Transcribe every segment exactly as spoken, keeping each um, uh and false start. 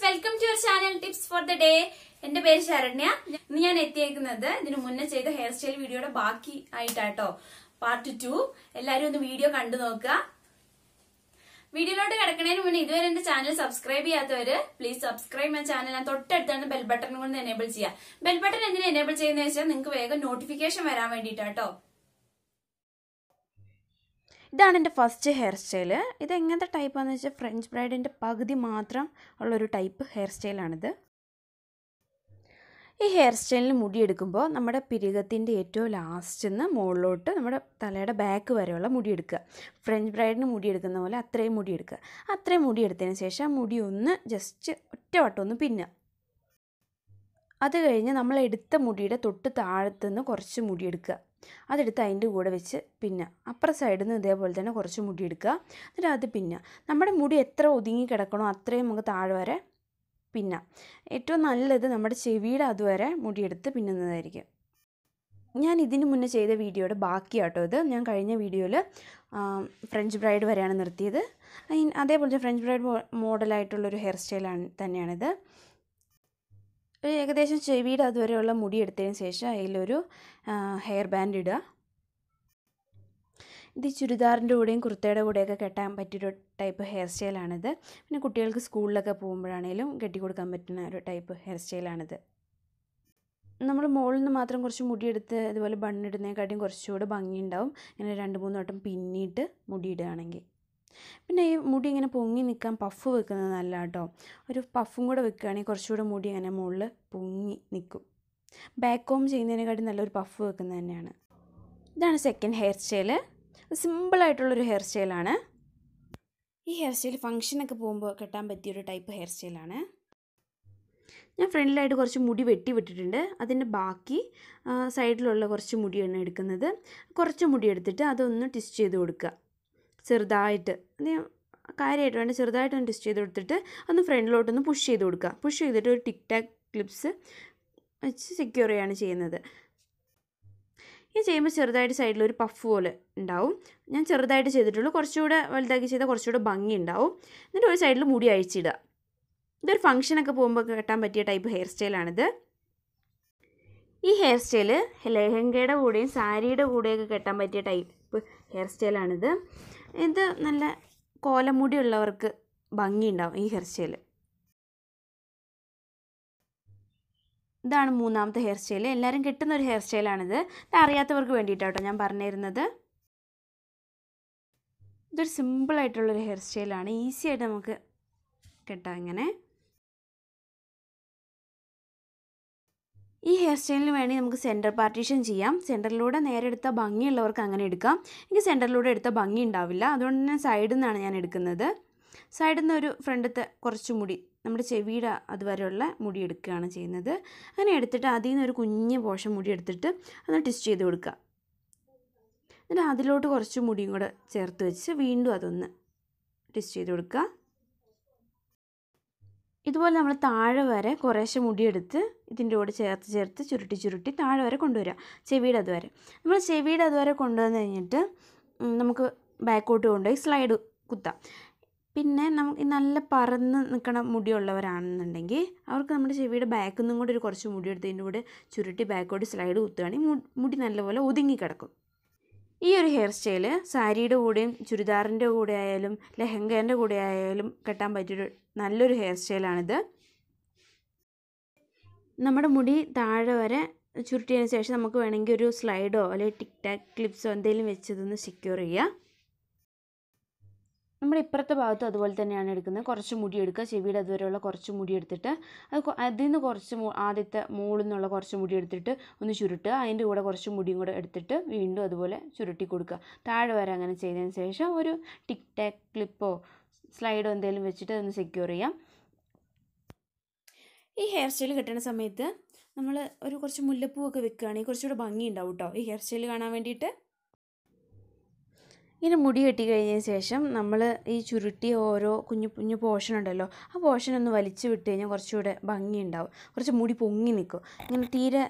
friends, welcome to your channel Tips for the Day. My name is Sharon. I am going to show you the hairstyle video in part two. Everyone will see the video. If you haven't subscribed to my channel, please subscribe to my channel and enable the bell button. Enable the bell button and enable the notification. This is the first hairstyle. This is the type of French bride and pagdi matram type of hairstyle. This hairstyle is the last in the mold. The back is the French bride is the three mudi. The three mudi is just a pin. That's why we have to put the mudi in the That is the end of the pinna. Upper side is the corsu mudidica. That is the pinna. Number mudi etra udingi catacona, atre mugatadare pinna. Eton alla the number chevida duere, mudied the pinna the Yanidin munache the video to barki at other, Yankarina video French bride were another theatre. In other French bride model I told hairstyle than another. ഏകദേശം ചെവിയുടെ അതുവരെയുള്ള മുടി എടുത്തതിനു ശേഷം അതിലൊരു hair band ഇടുക. ഇത് ചുരിദാറിന്റെ കൂടെയും കുർത്തയുടെ കൂടെയൊക്കെ കെട്ടാൻ പറ്റിയ ഒരു ടൈപ്പ് ഹെയർ സ്റ്റൈൽ ആണിത്. പിന്നെ കുട്ടികൾക്ക് സ്കൂളിലൊക്കെ പോകുമ്പോഴാണെങ്കിലും കെട്ടി കൊടുക്കാൻ പറ്റുന്ന ഒരു ടൈപ്പ് ഹെയർ സ്റ്റൈൽ ആണിത്. നമ്മൾ മോളിൽ നിന്ന് മാത്രം കുറച്ച് മുടി എടുത്ത് അതുപോലെ ബൺ ഇടുന്നേക്കാട്ടിയും കുറച്ചുകൂടി ഭംഗി ഉണ്ടാവും. ഇങ്ങനെ രണ്ട് മൂന്ന് വട്ടം പിന്നിട്ട് മുടി ഇടാണെങ്കിൽ. പിന്നെ ഈ മുടി ഇങ്ങനെ പൊങ്ങി നിൽക്കാൻ പഫ് വെക്കുന്നത് നല്ലതാട്ടോ. ഒരു പഫും കൂടെ വെക്കുകയാണെങ്കിൽ കുറച്ചുകൂടി മുടി അങ്ങനെ മുകളിൽ പൊങ്ങി നിൽക്കും. ബാക്ക് കോം ചെയ്യുന്നതിനേക്കാട്ടി നല്ലൊരു പഫ് വെക്കുന്നത് തന്നെയാണ്. ഇതാണ് സെക്കൻഡ് ഹെയർ സ്റ്റൈൽ. സിമ്പിൾ ആയിട്ടുള്ളൊരു ഹെയർ സ്റ്റൈലാണ്. ഈ ഹെയർ സ്റ്റൈൽ ഫംഗ്ഷനൊക്കെ പോകുമ്പോൾ കെട്ടാൻ പറ്റിയൊരു ടൈപ്പ് ഹെയർ സ്റ്റൈലാണ്. ഞാൻ ഫ്രണ്ടിലായിട്ട് കുറച്ച് മുടി വെട്ടി വിട്ടിട്ടുണ്ട്. അതിൻ്റെ ബാക്കി സൈഡിലുള്ള കുറച്ച് മുടിയാണ് എടുക്കുന്നത്. കുറച്ച് മുടി എടുത്തിട്ട് അതൊന്ന് ട്വിസ്റ്റ് ചെയ്ത് കൊടുക്കുക. ചെറുതായിട്ട് കാര്യമായിട്ട് വേണ്ട ചെറുതായിട്ടൊന്ന് ട്വിസ്റ്റ് ചെയ്ത് കൊടുത്തിട്ട് ഒന്ന് ഫ്രണ്ടിലോട്ടൊന്ന് പുഷ് ചെയ്ത് കൊടുക്കുക. പുഷ് ചെയ്തിട്ട് ഒരു ടിക് ടാക് ക്ലിപ്സ് വെച്ച് സെക്യൂർ ചെയ്യാണ് ചെയ്യുന്നത്. ഇത് ചെയ്യുമ്പോൾ ചെറുതായിട്ട് സൈഡിലൊരു പഫ് പോലെ ഉണ്ടാവും. ഞാൻ ചെറുതായിട്ട് ചെയ്തിട്ടുള്ളൂ. കുറച്ചുകൂടെ വലുതാക്കി ചെയ്താൽ കുറച്ചുകൂടെ ഭംഗി ഉണ്ടാവും. എന്നിട്ട് ഒരു സൈഡിൽ മുടി അഴിച്ചിടുക. ഇതൊരു ഫംഗ്ഷനൊക്കെ പോകുമ്പോൾ കെട്ടാൻ പറ്റിയ ടൈപ്പ് ഹെയർ സ്റ്റൈലാണിത്. ഈ ഹെയർ സ്റ്റൈൽ ലെഹങ്കയുടെ കൂടെയും സാരിയുടെ കൂടെയൊക്കെ കെട്ടാൻ പറ്റിയ ടൈപ്പ് ഹെയർ സ്റ്റൈലാണിത്. ഇത് നല്ല കോലമുടിയുള്ളവർക്ക് ഭംഗിയുണ്ടാവും ഈ ഹെയർ സ്റ്റൈൽ. ഇതാണ് മൂന്നാമത്തെ ഹെയർ സ്റ്റൈൽ. എല്ലാവരും കെട്ടുന്ന ഒരു ഹെയർ സ്റ്റൈലാണിത്. ഇത് അറിയാത്തവർക്ക് വേണ്ടിയിട്ടാട്ടോ ഞാൻ പറഞ്ഞിരുന്നത്. ഇതൊരു സിമ്പിളായിട്ടുള്ളൊരു ഹെയർ സ്റ്റൈലാണ്. ഈസി ആയിട്ട് നമുക്ക് കെട്ടാം ഇങ്ങനെ. ഈ ഹെയർ സ്റ്റൈലിന് വേണ്ടി നമുക്ക് സെൻറ്റർ പാർട്ടീഷൻ ചെയ്യാം. സെൻറ്ററിലൂടെ നേരെ എടുത്താൽ ഭംഗിയുള്ളവർക്ക് അങ്ങനെ എടുക്കാം. എനിക്ക് സെൻറ്ററിലൂടെ എടുത്താൽ ഭംഗി ഉണ്ടാവില്ല. അതുകൊണ്ട് തന്നെ സൈഡിൽ നിന്നാണ് ഞാൻ എടുക്കുന്നത്. സൈഡിൽ നിന്ന് ഒരു ഫ്രണ്ടത്തെ കുറച്ച് മുടി നമ്മുടെ ചെവിയുടെ അതുവരെയുള്ള മുടി എടുക്കുകയാണ് ചെയ്യുന്നത്. അങ്ങനെ എടുത്തിട്ട് അതിൽ നിന്നൊരു കുഞ്ഞ് പോഷൻ മുടി എടുത്തിട്ട് അത് ട്വിസ്റ്റ് ചെയ്ത് കൊടുക്കുക. എന്നിട്ട് അതിലോട്ട് കുറച്ച് മുടിയും കൂടെ ചേർത്ത് വെച്ച് വീണ്ടും അതൊന്ന് ട്വിസ്റ്റ് ചെയ്ത് കൊടുക്കുക. ഇതുപോലെ നമ്മൾ താഴെ വരെ കുറേശ്ശെ മുടിയെടുത്ത് ഇതിൻ്റെ കൂടെ ചേർത്ത് ചേർത്ത് ചുരുട്ടി ചുരുട്ടി താഴെ വരെ കൊണ്ടുവരിക. ചെവിയുടെ അതുവരെ നമ്മൾ ചെവിയുടെ അതുവരെ കൊണ്ടുവന്ന് കഴിഞ്ഞിട്ട് നമുക്ക് ബാക്കോട്ട് കൊണ്ടുപോയി സ്ലൈഡ് കുത്താം. പിന്നെ നമുക്ക് നല്ല പറന്ന് നിൽക്കണ മുടിയുള്ളവരാണെന്നുണ്ടെങ്കിൽ അവർക്ക് നമ്മുടെ ചെവിയുടെ ബാക്കിൽ നിന്നും കൂടെ ഒരു കുറച്ച് മുടിയെടുത്ത് ഇതിൻ്റെ കൂടെ ചുരുട്ടി ബാക്കോട്ട് സ്ലൈഡ് കുത്തുകയാണെങ്കിൽ മുടി നല്ലപോലെ ഒതുങ്ങിക്കിടക്കും. ഈ ഒരു ഹെയർ സ്റ്റൈല് സാരിയുടെ കൂടെയും ചുരിദാറിൻ്റെ കൂടെ ആയാലും ലെഹങ്കേൻ്റെ കൂടെ ആയാലും കെട്ടാൻ പറ്റിയൊരു നല്ലൊരു ഹെയർ സ്റ്റൈലാണിത്. നമ്മുടെ മുടി താഴെ വരെ ചുരുട്ടിയതിന് ശേഷം നമുക്ക് വേണമെങ്കിൽ ഒരു സ്ലൈഡോ അല്ലെങ്കിൽ ടിക് ടാക് ക്ലിപ്സോ എന്തെങ്കിലും വെച്ചതൊന്ന് സെക്യൂർ ചെയ്യുക. നമ്മുടെ ഇപ്പുറത്തെ ഭാഗത്ത് അതുപോലെ തന്നെയാണ് എടുക്കുന്നത്. കുറച്ച് മുടി എടുക്കുക. ചെവിയുടെ അതുവരെയുള്ള കുറച്ച് മുടി എടുത്തിട്ട് അത് അതിൽ നിന്ന് കുറച്ച് ആദ്യത്തെ മുകളിൽ നിന്നുള്ള കുറച്ച് മുടി എടുത്തിട്ട് ഒന്ന് ചുരുട്ടുക. അതിൻ്റെ കൂടെ കുറച്ച് മുടിയും കൂടെ എടുത്തിട്ട് വീണ്ടും അതുപോലെ ചുരുട്ടി കൊടുക്കുക. താഴെ വരെ അങ്ങനെ ചെയ്തതിന് ശേഷം ഒരു ടിക് ടാക് ക്ലിപ്പോ സ്ലൈഡോ എന്തെങ്കിലും വെച്ചിട്ട് അതൊന്ന് സെക്യൂർ ചെയ്യാം. ഈ ഹെയർ സ്റ്റൈൽ കിട്ടുന്ന സമയത്ത് നമ്മൾ ഒരു കുറച്ച് മുല്ലപ്പൂവൊക്കെ വെക്കുകയാണെങ്കിൽ കുറച്ചുകൂടെ ഭംഗി ഉണ്ടാവും കേട്ടോ ഈ ഹെയർ സ്റ്റൈൽ കാണാൻ വേണ്ടിയിട്ട്. ഇങ്ങനെ മുടി കെട്ടി കഴിഞ്ഞതിന് ശേഷം നമ്മൾ ഈ ചുരുട്ടിയ ഓരോ കുഞ്ഞു കുഞ്ഞു പോർഷൻ ഉണ്ടല്ലോ ആ പോർഷൻ ഒന്ന് വലിച്ചു വിട്ട് കഴിഞ്ഞാൽ കുറച്ചുകൂടെ ഭംഗിയുണ്ടാവും. കുറച്ച് മുടി പൊങ്ങി നിൽക്കും. ഇങ്ങനെ തീരെ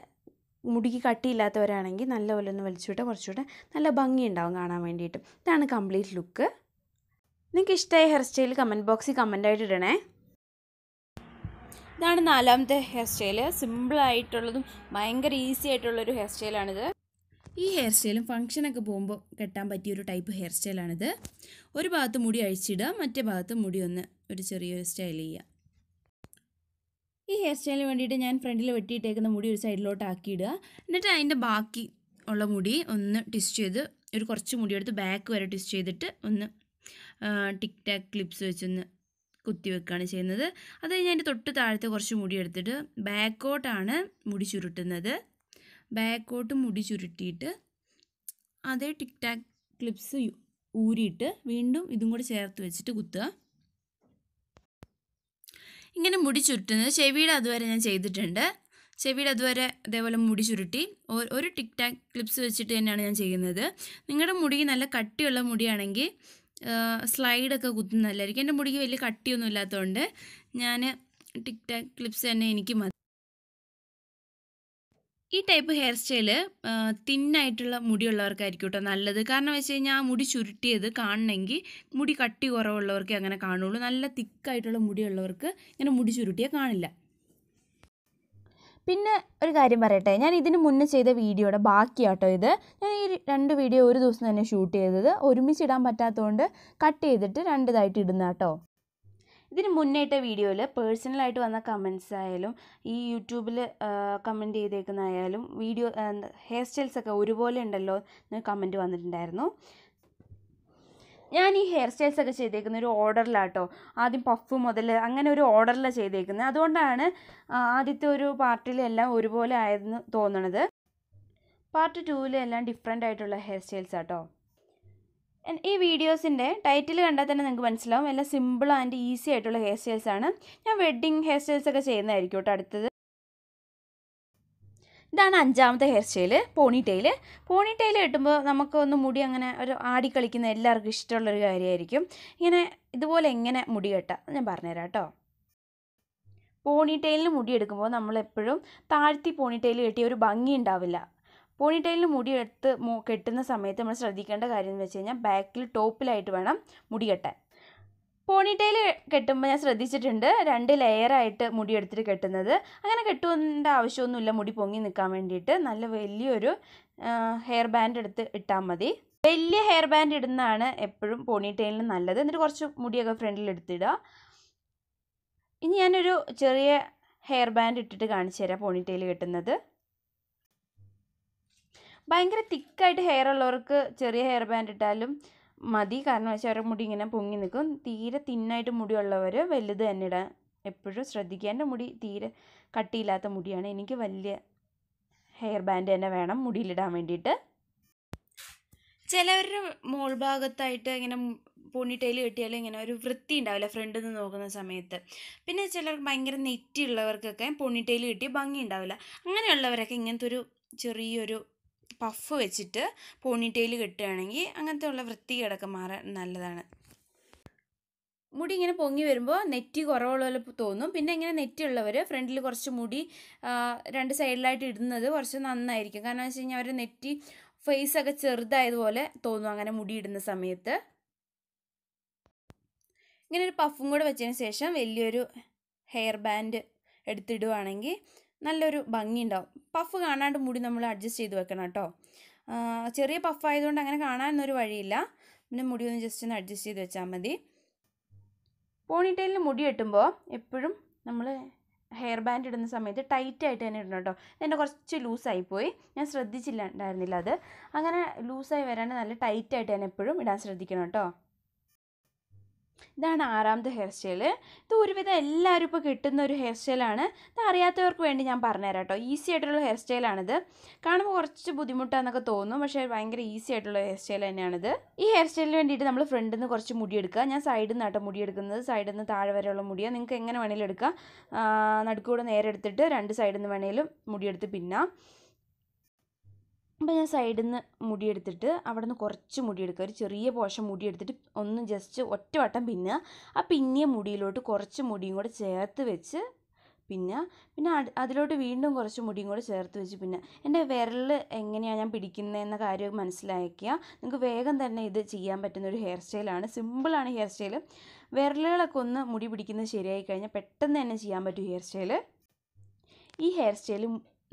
മുടിക്ക് കട്ടിയില്ലാത്തവരാണെങ്കിൽ നല്ലപോലെ ഒന്ന് വലിച്ചു വിട്ടാൽ കുറച്ചുകൂടെ നല്ല ഭംഗിയുണ്ടാവും കാണാൻ വേണ്ടിയിട്ട്. ഇതാണ് കംപ്ലീറ്റ് ലുക്ക്. നിങ്ങൾക്ക് ഇഷ്ടമായ ഹെയർ സ്റ്റൈൽ കമൻറ്റ് ബോക്സിൽ കമൻ്റായിട്ട് ഇടണേ. ഇതാണ് നാലാമത്തെ ഹെയർ സ്റ്റൈൽ. സിമ്പിളായിട്ടുള്ളതും ഭയങ്കര ഈസി ആയിട്ടുള്ളൊരു ഹെയർ സ്റ്റൈലാണിത്. ഈ ഹെയർ സ്റ്റൈലും ഫംഗ്ഷനൊക്കെ പോകുമ്പോൾ കെട്ടാൻ പറ്റിയൊരു ടൈപ്പ് ഹെയർ സ്റ്റൈലാണിത്. ഒരു ഭാഗത്ത് മുടി അഴിച്ചിടുക, മറ്റേ ഭാഗത്ത് മുടി ഒന്ന് ഒരു ചെറിയൊരു സ്റ്റൈൽ ചെയ്യുക. ഈ ഹെയർ സ്റ്റൈലിന് വേണ്ടിയിട്ട് ഞാൻ ഫ്രണ്ടിൽ വെട്ടിയിട്ടേക്കുന്ന മുടി ഒരു സൈഡിലോട്ട് ആക്കിയിടുക. എന്നിട്ട് അതിൻ്റെ ബാക്കി ഉള്ള മുടി ഒന്ന് ട്വിസ്റ്റ് ചെയ്ത് ഒരു കുറച്ച് മുടിയെടുത്ത് ബാക്ക് വരെ ട്വിസ്റ്റ് ചെയ്തിട്ട് ഒന്ന് ടിക് ടാക് ക്ലിപ്സ് വെച്ചൊന്ന് കുത്തി വെക്കുകയാണ് ചെയ്യുന്നത്. അത് കഴിഞ്ഞ് അതിൻ്റെ തൊട്ട് താഴത്തെ കുറച്ച് മുടി എടുത്തിട്ട് ബാക്കോട്ടാണ് മുടി ചുരുട്ടുന്നത്. ബാക്കോട്ട് മുടി ചുരുട്ടിയിട്ട് അതേ ടിക് ടാക് ക്ലിപ്സ് ഊരിയിട്ട് വീണ്ടും ഇതും കൂടി ചേർത്ത് വെച്ചിട്ട് കുത്തുക. ഇങ്ങനെ മുടി ചുരുട്ടുന്നത് ചെവിയുടെ അതുവരെ ഞാൻ ചെയ്തിട്ടുണ്ട്. ചെവിയുടെ അതുവരെ അതേപോലെ മുടി ചുരുട്ടി ഒരു ടിക് ടാക് ക്ലിപ്സ് വെച്ചിട്ട് തന്നെയാണ് ഞാൻ ചെയ്യുന്നത്. നിങ്ങളുടെ മുടി നല്ല കട്ടിയുള്ള മുടിയാണെങ്കിൽ സ്ലൈഡൊക്കെ കുത്തുന്നതല്ലായിരിക്കും. എൻ്റെ മുടിക്ക് വലിയ കട്ടിയൊന്നും ഇല്ലാത്തതുകൊണ്ട് ഞാൻ ടിക് ടാക് ക്ലിപ്സ് തന്നെ എനിക്ക് മതി. ഈ ടൈപ്പ് ഹെയർ സ്റ്റൈല് തിന്നായിട്ടുള്ള മുടിയുള്ളവർക്കായിരിക്കും കേട്ടോ നല്ലത്. കാരണം വെച്ച് കഴിഞ്ഞാൽ ആ മുടി ചുരുട്ടിയത് കാണണമെങ്കിൽ മുടി കട്ടി കുറവുള്ളവർക്ക് അങ്ങനെ കാണുള്ളൂ. നല്ല തിക്കായിട്ടുള്ള മുടിയുള്ളവർക്ക് ഇങ്ങനെ മുടി ചുരുട്ടിയാൽ കാണില്ല. പിന്നെ ഒരു കാര്യം പറയട്ടെ, ഞാൻ ഇതിന് മുന്നേ ചെയ്ത വീഡിയോയുടെ ബാക്കിയാട്ടോ ഇത്. ഞാൻ ഈ രണ്ട് വീഡിയോ ഒരു ദിവസം തന്നെ ഷൂട്ട് ചെയ്തത്. ഒരുമിച്ചിടാൻ പറ്റാത്തതുകൊണ്ട് കട്ട് ചെയ്തിട്ട് രണ്ടിതായിട്ട് ഇടുന്ന കേട്ടോ. ഇതിന് മുന്നേയിട്ട വീഡിയോയിൽ പേഴ്സണലായിട്ട് വന്ന കമൻറ്റ്സ് ആയാലും ഈ യൂട്യൂബിൽ കമൻറ്റ് ചെയ്തേക്കുന്ന ആയാലും വീഡിയോ ഹെയർ സ്റ്റൈൽസൊക്കെ ഒരുപോലെ ഉണ്ടല്ലോ എന്ന് കമൻറ്റ് വന്നിട്ടുണ്ടായിരുന്നു. ഞാൻ ഈ ഹെയർ സ്റ്റൈൽസൊക്കെ ചെയ്തേക്കുന്ന ഒരു ഓർഡറിലാട്ടോ. ആദ്യം പഫ് മുതൽ അങ്ങനെ ഒരു ഓർഡറിലാണ് ചെയ്തേക്കുന്നത്. അതുകൊണ്ടാണ് ആദ്യത്തെ ഒരു പാർട്ടിലെല്ലാം ഒരുപോലെ ആയെന്ന് തോന്നണത്. പാർട്ട് ടൂവിലെല്ലാം ഡിഫറെൻ്റ് ആയിട്ടുള്ള ഹെയർ സ്റ്റൈൽസ് ആട്ടോ. ഈ വീഡിയോസിൻ്റെ ടൈറ്റിൽ കണ്ടാൽ തന്നെ നിങ്ങൾക്ക് മനസ്സിലാവും എല്ലാം സിമ്പിൾ ആൻഡ് ഈസി ആയിട്ടുള്ള ഹെയർ സ്റ്റൈൽസാണ്. ഞാൻ വെഡ്ഡിങ് ഹെയർ സ്റ്റൈൽസൊക്കെ ചെയ്യുന്നതായിരിക്കും കേട്ടോ അടുത്തത്. ഇതാണ് അഞ്ചാമത്തെ hair style, pony tail. Pony tail കിട്ടുമ്പോൾ നമുക്കൊന്ന് മുടി അങ്ങനെ ഒരു ആടിക്കളിക്കുന്ന എല്ലാവർക്കും ഇഷ്ടമുള്ളൊരു കാര്യമായിരിക്കും. ഇങ്ങനെ ഇതുപോലെ എങ്ങനെ മുടി കെട്ടാം ഞാൻ പറഞ്ഞുതരാം കേട്ടോ. പോണി ടെയിലിന് മുടി എടുക്കുമ്പോൾ നമ്മളെപ്പോഴും താഴ്ത്തി പോണി ടെയിൽ കെട്ടിയ ഒരു ഭംഗി ഉണ്ടാവില്ല. പോണിറ്റെയിലിന് മുടി എടുത്ത് കെട്ടുന്ന സമയത്ത് നമ്മൾ ശ്രദ്ധിക്കേണ്ട കാര്യം എന്ന് വെച്ച് കഴിഞ്ഞാൽ ബാക്കിൽ ടോപ്പിലായിട്ട് വേണം മുടി കെട്ടാൻ. പോണിറ്റെയിൽ കെട്ടുമ്പോൾ ഞാൻ ശ്രദ്ധിച്ചിട്ടുണ്ട് രണ്ട് ലെയറായിട്ട് മുടി എടുത്തിട്ട് കെട്ടുന്നത്. അങ്ങനെ കെട്ടുകേണ്ട ആവശ്യമൊന്നുമില്ല. മുടി പൊങ്ങി നിൽക്കാൻ വേണ്ടിയിട്ട് നല്ല വലിയൊരു ഹെയർ ബാൻഡ് എടുത്ത് ഇട്ടാൽ മതി. വലിയ ഹെയർ ബാൻഡ് ഇടുന്നതാണ് എപ്പോഴും പോണിറ്റെയിലിന് നല്ലത്. എന്നിട്ട് കുറച്ച് മുടിയൊക്കെ ഫ്രണ്ടിൽ എടുത്തിടുക. ഇനി ഞാനൊരു ചെറിയ ഹെയർ ബാൻഡ് ഇട്ടിട്ട് കാണിച്ചു തരാം പോണിറ്റെയിൽ കെട്ടുന്നത്. ഭയങ്കര തിക്കായിട്ട് ഹെയർ ഉള്ളവർക്ക് ചെറിയ ഹെയർ ബാൻഡ് ഇട്ടാലും മതി. കാരണം വെച്ചാൽ അവരുടെ മുടി ഇങ്ങനെ പൊങ്ങി നിൽക്കും. തീരെ തിന്നായിട്ട് മുടിയുള്ളവർ വലുത് തന്നെ ഇടാൻ എപ്പോഴും ശ്രദ്ധിക്കുക. എൻ്റെ മുടി തീരെ കട്ടിയില്ലാത്ത മുടിയാണ്. എനിക്ക് വലിയ ഹെയർ ബാൻഡ് തന്നെ വേണം മുടിയിലിടാൻ വേണ്ടിയിട്ട്. ചിലവരുടെ മോൾ ഭാഗത്തായിട്ട് ഇങ്ങനെ പോണിറ്റെയിൽ കെട്ടിയാൽ ഇങ്ങനെ ഒരു വൃത്തി ഉണ്ടാവില്ല ഫ്രണ്ടിൽ നിന്ന് നോക്കുന്ന സമയത്ത്. പിന്നെ ചിലർക്ക് ഭയങ്കര നെറ്റിയുള്ളവർക്കൊക്കെ പോണിറ്റെയിൽ കെട്ടിയ ഭംഗി ഉണ്ടാവില്ല. അങ്ങനെയുള്ളവരൊക്കെ ഇങ്ങനത്തെ ഒരു ചെറിയൊരു പഫ് വെച്ചിട്ട് പോണിറ്റെയിൽ കെട്ടുകയാണെങ്കിൽ അങ്ങനത്തെ ഉള്ള വൃത്തികേടൊക്കെ മാറാൻ നല്ലതാണ്. മുടി ഇങ്ങനെ പൊങ്ങി വരുമ്പോൾ നെറ്റി കുറവുള്ള പോലെ തോന്നും. പിന്നെ ഇങ്ങനെ നെറ്റി ഉള്ളവർ ഫ്രണ്ടിൽ കുറച്ച് മുടി രണ്ട് സൈഡിലായിട്ട് ഇടുന്നത് കുറച്ച് നന്നായിരിക്കും. കാരണം എന്ന് വെച്ച് കഴിഞ്ഞാൽ അവർ നെറ്റി ഫേസൊക്കെ ചെറുതായതുപോലെ തോന്നും അങ്ങനെ മുടി ഇടുന്ന സമയത്ത്. ഇങ്ങനെ ഒരു പഫും കൂടെ വെച്ചതിന് ശേഷം വലിയൊരു ഹെയർ ബാൻഡ് എടുത്തിടുകയാണെങ്കിൽ നല്ലൊരു ഭംഗി ഉണ്ടാവും. പഫ് കാണാണ്ട് മുടി നമ്മൾ അഡ്ജസ്റ്റ് ചെയ്ത് വെക്കണം കേട്ടോ. ചെറിയ പഫ് ആയതുകൊണ്ട് അങ്ങനെ കാണാനൊരു വഴിയില്ല. പിന്നെ മുടി ഒന്ന് ജസ്റ്റ് ഒന്ന് അഡ്ജസ്റ്റ് ചെയ്ത് വെച്ചാൽ മതി. പോണിറ്റെയിലിന് മുടി കെട്ടുമ്പോൾ എപ്പോഴും നമ്മൾ ഹെയർ ബാൻഡ് ഇടുന്ന സമയത്ത് ടൈറ്റായിട്ട് തന്നെ ഇടണം കേട്ടോ. എൻ്റെ കുറച്ച് ലൂസായിപ്പോയി, ഞാൻ ശ്രദ്ധിച്ചില്ല ഉണ്ടായിരുന്നില്ല അത്. അങ്ങനെ ലൂസായി വരാണ്ട് നല്ല ടൈറ്റായിട്ട് തന്നെ എപ്പോഴും ഇടാൻ ശ്രദ്ധിക്കണം കേട്ടോ. ഇതാണ് ആറാമത്തെ ഹെയർ സ്റ്റൈല്. ഇത് ഒരുവിധം എല്ലാവരും ഇപ്പോൾ കിട്ടുന്ന ഒരു ഹെയർ സ്റ്റൈലാണ്. ഇത് അറിയാത്തവർക്ക് വേണ്ടി ഞാൻ പറഞ്ഞുതരാം കേട്ടോ. ഈസി ആയിട്ടുള്ള ഹെയർ സ്റ്റൈലാണിത്. കാണുമ്പോൾ കുറച്ച് ബുദ്ധിമുട്ടാണെന്നൊക്കെ തോന്നും, പക്ഷേ ഭയങ്കര ഈസി ആയിട്ടുള്ള ഹെയർ സ്റ്റൈൽ തന്നെയാണിത്. ഈ ഹെയർ സ്റ്റൈലിന് വേണ്ടിയിട്ട് നമ്മൾ ഫ്രണ്ടിൽ നിന്ന് കുറച്ച് മുടി എടുക്കുക. ഞാൻ സൈഡിൽ നിന്നാട്ടോ മുടി എടുക്കുന്നത്. സൈഡിൽ നിന്ന് താഴെ വരെയുള്ള മുടിയാണ്. നിങ്ങൾക്ക് എങ്ങനെ വേണമെങ്കിലും എടുക്കാം. നടുക്കൂടെ നേരെ എടുത്തിട്ട് രണ്ട് സൈഡിൽ നിന്ന് വേണമെങ്കിലും മുടിയെടുത്ത് പിന്നാം. അപ്പോൾ ഞാൻ സൈഡിൽ നിന്ന് മുടിയെടുത്തിട്ട് അവിടെ നിന്ന് കുറച്ച് മുടിയെടുക്കുക. ഒരു ചെറിയ പോഷം മുടിയെടുത്തിട്ട് ഒന്ന് ജസ്റ്റ് ഒറ്റ വട്ടം പിന്നുക. ആ പിന്നിയ മുടിയിലോട്ട് കുറച്ച് മുടിയും കൂടെ ചേർത്ത് വെച്ച് പിന്നെ പിന്നെ അതിലോട്ട് വീണ്ടും കുറച്ച് മുടിയും കൂടി ചേർത്ത് വെച്ച് പിന്നെ എൻ്റെ വിരൽ എങ്ങനെയാണ് ഞാൻ പിടിക്കുന്നതെന്ന കാര്യം മനസ്സിലാക്കുക. നിങ്ങൾക്ക് വേഗം തന്നെ ഇത് ചെയ്യാൻ പറ്റുന്ന ഒരു ഹെയർ സ്റ്റൈലാണ്. സിമ്പിളാണ് ഹെയർ സ്റ്റൈൽ. വിരലുകളൊക്കെ ഒന്ന് മുടി പിടിക്കുന്നത് ശരിയായി കഴിഞ്ഞാൽ പെട്ടെന്ന് തന്നെ ചെയ്യാൻ പറ്റും ഹെയർ സ്റ്റൈൽ. ഈ ഹെയർ സ്റ്റൈൽ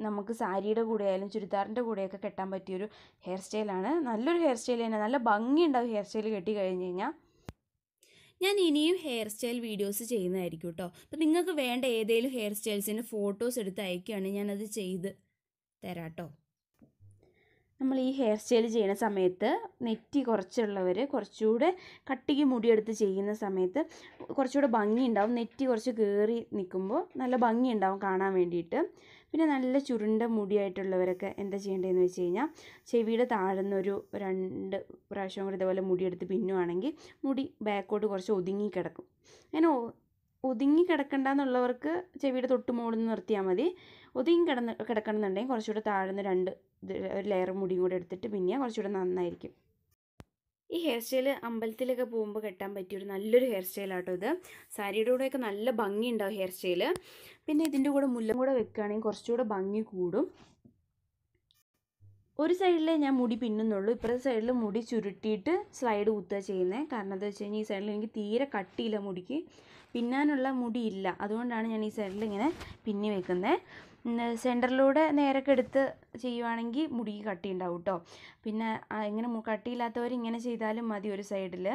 നമുക്ക് സാരിയുടെ കൂടെ ആയാലും ചുരിദാറിൻ്റെ കൂടെയൊക്കെ കെട്ടാൻ പറ്റിയൊരു ഹെയർ സ്റ്റൈലാണ്. നല്ലൊരു ഹെയർ സ്റ്റൈൽ തന്നെ, നല്ല ഭംഗിയുണ്ടാവും ഹെയർ സ്റ്റൈൽ കെട്ടി കഴിഞ്ഞ് കഴിഞ്ഞാൽ. ഞാൻ ഇനിയും ഹെയർ സ്റ്റൈൽ വീഡിയോസ് ചെയ്യുന്നതായിരിക്കും കേട്ടോ. അപ്പോൾ നിങ്ങൾക്ക് വേണ്ട ഏതെങ്കിലും ഹെയർ സ്റ്റൈൽസിൻ്റെ ഫോട്ടോസ് എടുത്ത് അയക്കുകയാണ്, ഞാനത് ചെയ്ത് തരാം കേട്ടോ. നമ്മൾ ഈ ഹെയർ സ്റ്റൈൽ ചെയ്യുന്ന സമയത്ത് നെറ്റി കുറച്ചുള്ളവർ കുറച്ചുകൂടെ കട്ടിക്ക് മുടിയെടുത്ത് ചെയ്യുന്ന സമയത്ത് കുറച്ചുകൂടെ ഭംഗിയുണ്ടാവും. നെറ്റി കുറച്ച് കയറി നിൽക്കുമ്പോൾ നല്ല ഭംഗിയുണ്ടാവും കാണാൻ വേണ്ടിയിട്ട്. പിന്നെ നല്ല ചുരുണ്ട മുടിയായിട്ടുള്ളവരൊക്കെ എന്താ ചെയ്യേണ്ടതെന്ന് വെച്ച് കഴിഞ്ഞാൽ ചെവിയുടെ താഴ്ന്നൊരു രണ്ട് പ്രാവശ്യം കൂടി ഇതേപോലെ മുടിയെടുത്ത് പിന്നുവാണെങ്കിൽ മുടി ബാക്കോട്ട് കുറച്ച് ഒതുങ്ങി കിടക്കും. അങ്ങനെ ഒതുങ്ങി കിടക്കണ്ട എന്നുള്ളവർക്ക് ചെവിയുടെ തൊട്ട് മുകളിൽ നിന്ന് നിർത്തിയാൽ മതി. ഒതുങ്ങി കിടന്ന് കിടക്കണം എന്നുണ്ടെങ്കിൽ കുറച്ചുകൂടെ താഴ്ന്ന രണ്ട് ഒരു ലെയർ മുടിയും കൂടെ എടുത്തിട്ട് പിന്നെ കുറച്ചുകൂടെ നന്നായിരിക്കും. ഈ ഹെയർ സ്റ്റൈൽ അമ്പലത്തിലൊക്കെ പോകുമ്പോൾ കെട്ടാൻ പറ്റിയൊരു നല്ലൊരു ഹെയർ സ്റ്റൈലാട്ടോ ഇത്. സാരിയുടെ കൂടെയൊക്കെ നല്ല ഭംഗി ഉണ്ടാവും ഹെയർ സ്റ്റൈൽ. പിന്നെ ഇതിൻ്റെ കൂടെ മുല്ലം കൂടെ വെക്കുകയാണെങ്കിൽ കുറച്ചുകൂടെ ഭംഗി കൂടും. ഒരു സൈഡിൽ ഞാൻ മുടി പിന്നുന്നുള്ളൂ, ഇപ്പുറത്തെ സൈഡിൽ മുടി ചുരുട്ടിയിട്ട് സ്ലൈഡ് കുത്തുക ചെയ്യുന്നത്. കാരണം എന്താ വെച്ച് കഴിഞ്ഞാൽ ഈ സൈഡിൽ എനിക്ക് തീരെ കട്ടിയില്ല, മുടിക്ക് പിന്നാനുള്ള മുടിയില്ല. അതുകൊണ്ടാണ് ഞാൻ ഈ സൈഡിൽ ഇങ്ങനെ പിന്നി വെക്കുന്നത്. സെൻറ്ററിലൂടെ നേരൊക്കെ എടുത്ത് ചെയ്യുവാണെങ്കിൽ മുടിക്ക് കട്ടി ഉണ്ടാവും കേട്ടോ. പിന്നെ ഇങ്ങനെ കട്ടിയില്ലാത്തവർ ഇങ്ങനെ ചെയ്താലും മതി. ഒരു സൈഡിൽ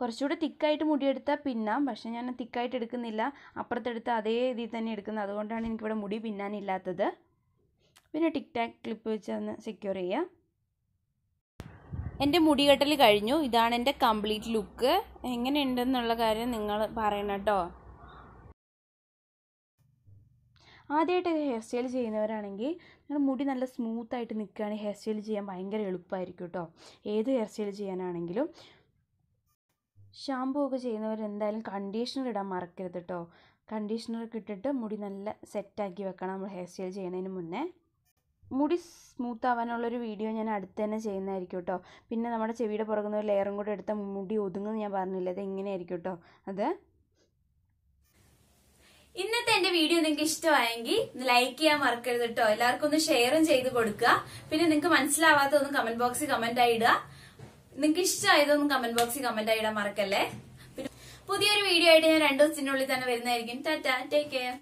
കുറച്ചുകൂടെ തിക്കായിട്ട് മുടിയെടുത്താൽ പിന്നാം, പക്ഷേ ഞാൻ തിക്കായിട്ട് എടുക്കുന്നില്ല, അപ്പുറത്തെടുത്ത് അതേ ഇതിൽ തന്നെ എടുക്കുന്നത്. അതുകൊണ്ടാണ് എനിക്കിവിടെ മുടി പിന്നാനില്ലാത്തത്. പിന്നെ ടിക് ടാക് ക്ലിപ്പ് വെച്ചൊന്ന് സെക്യൂർ ചെയ്യുക. എൻ്റെ മുടി കെട്ടൽ കഴിഞ്ഞു. ഇതാണ് എൻ്റെ കംപ്ലീറ്റ് ലുക്ക്. എങ്ങനെയുണ്ടെന്നുള്ള കാര്യം നിങ്ങൾ പറയണം കേട്ടോ. ആദ്യമായിട്ട് ഹെയർ സ്റ്റൈൽ ചെയ്യുന്നവരാണെങ്കിൽ നിങ്ങളുടെ മുടി നല്ല സ്മൂത്തായിട്ട് നിൽക്കുകയാണെങ്കിൽ ഹെയർ സ്റ്റൈൽ ചെയ്യാൻ ഭയങ്കര എളുപ്പമായിരിക്കും കേട്ടോ. ഏത് ഹെയർ സ്റ്റൈൽ ചെയ്യാനാണെങ്കിലും ഷാമ്പൂ ഒക്കെ ചെയ്യുന്നവർ എന്തായാലും കണ്ടീഷണർ ഇടാൻ മറക്കരുത് കേട്ടോ. കണ്ടീഷണറൊക്കെ ഇട്ടിട്ട് മുടി നല്ല സെറ്റാക്കി വെക്കണം നമ്മൾ ഹെയർ സ്റ്റൈൽ ചെയ്യുന്നതിന് മുന്നേ. മുടി സ്മൂത്ത് ആവാനുള്ളൊരു വീഡിയോ ഞാൻ അടുത്ത് തന്നെ ചെയ്യുന്നതായിരിക്കും കേട്ടോ. പിന്നെ നമ്മുടെ ചെവിയുടെ പുറകുന്ന ഒരു ലെയറും കൂടെ എടുത്താൽ മുടി ഒതുങ്ങുമെന്ന് ഞാൻ പറഞ്ഞില്ല, അത് എങ്ങനെയായിരിക്കും കേട്ടോ അത്. ഇന്നത്തെ എൻ്റെ വീഡിയോ നിങ്ങൾക്ക് ഇഷ്ടമായെങ്കിൽ ലൈക്ക് ചെയ്യാൻ മറക്കരുത് കേട്ടോ. എല്ലാവർക്കും ഒന്ന് ഷെയറും ചെയ്ത് കൊടുക്കുക. പിന്നെ നിങ്ങൾക്ക് മനസ്സിലാവാത്തതൊന്നും കമന്റ് ബോക്സിൽ കമന്റ് ആയിടുക. നിങ്ങൾക്ക് ഇഷ്ടമായതൊന്നും കമന്റ് ബോക്സിൽ കമന്റ് ആയിടാൻ മറക്കല്ലേ. പുതിയൊരു വീഡിയോ ആയിട്ട് ഞാൻ രണ്ടു ദിവസത്തിനുള്ളിൽ തന്നെ വരുന്നതായിരിക്കും. Tata, take care.